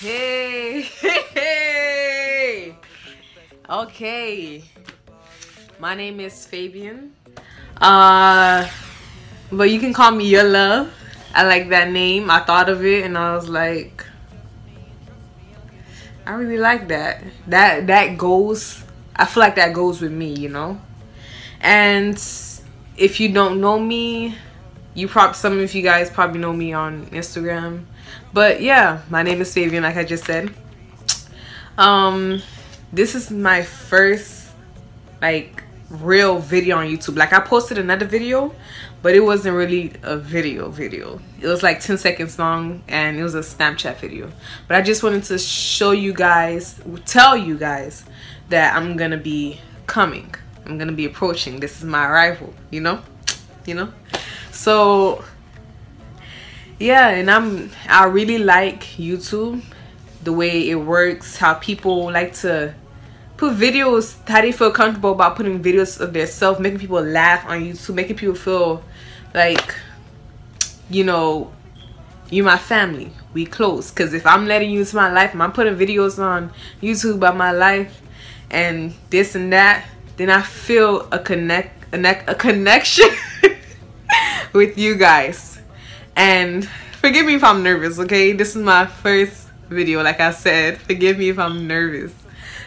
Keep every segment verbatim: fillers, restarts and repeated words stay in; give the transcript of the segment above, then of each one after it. Hey, hey, hey. Okay, my name is Fabian, uh, but you can call me Your Love. I like that name. I thought of it and I was like, I really like that. That that goes. I feel like that goes with me, you know. And if you don't know me, you probably some of you guys probably know me on Instagram. But yeah, my name is Fabian, like I just said. Um, this is my first like real video on YouTube. Like I posted another video, but it wasn't really a video video. It was like ten seconds long and it was a Snapchat video. But I just wanted to show you guys, tell you guys that I'm gonna be coming. I'm gonna be approaching. This is my arrival, you know, you know. So yeah, and I'm I really like YouTube, the way it works, how people like to put videos, how they feel comfortable about putting videos of themselves, making people laugh on YouTube, making people feel like, you know, you my family, we close. Because if I'm letting you into my life and I'm putting videos on YouTube about my life and this and that, then I feel a connect a, ne a connection with you guys. And forgive me if I'm nervous, okay? This is my first video, like I said. Forgive me if I'm nervous,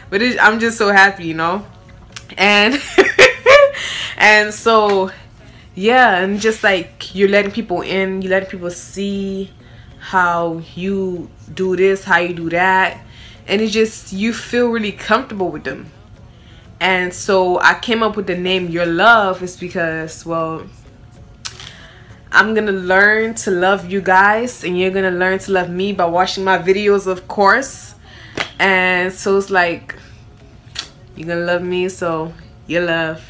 but it, I'm just so happy, you know. And and so yeah, and just like you're letting people in, you're letting people see how you do this, how you do that, and it just, you feel really comfortable with them. And so I came up with the name Your Love is because, well, I'm gonna learn to love you guys and you're gonna learn to love me by watching my videos, of course. And so it's like, you're gonna love me, so your love,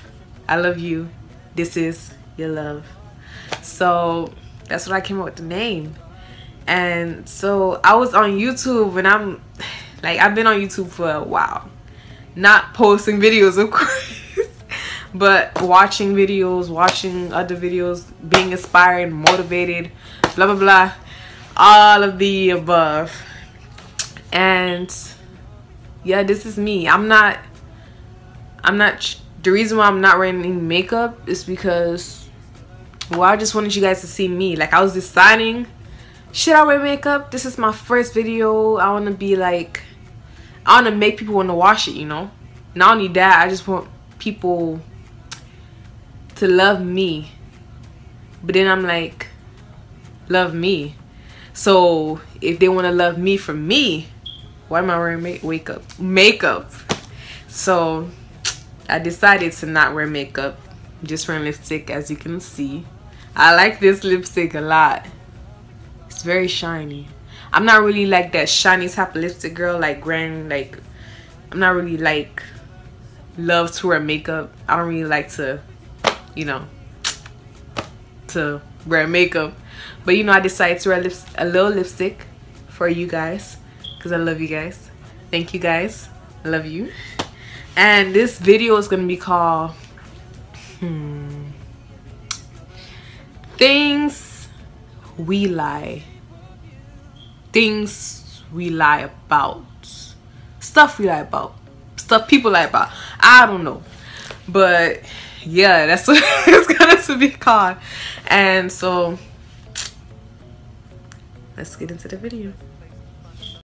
I love you, this is your love. So that's what I came up with the name. And so I was on YouTube and I'm like, I've been on YouTube for a while, not posting videos, of course, but watching videos, watching other videos, being inspired, motivated, blah blah blah, all of the above. And yeah, this is me. I'm not I'm not the reason why I'm not wearing any makeup is because, well, I just wanted you guys to see me. Like, I was deciding, should I wear makeup? This is my first video. I want to be like, I want to make people want to watch it, you know. Not only that, I just want people to love me. But then I'm like, love me. So if they want to love me for me, why am I wearing make makeup makeup so I decided to not wear makeup, just wearing lipstick. As you can see, I like this lipstick a lot. It's very shiny. I'm not really like that shiny type of lipstick girl, like grand, like I'm not really like love to wear makeup. I don't really like to, you know, to wear makeup. But you know, I decided to wear lips a little lipstick for you guys because I love you guys. Thank you guys, I love you. And this video is gonna be called hmm, things we lie things we lie about stuff we lie about stuff people lie about. I don't know, but yeah, that's what it's going to be called. And so let's get into the video.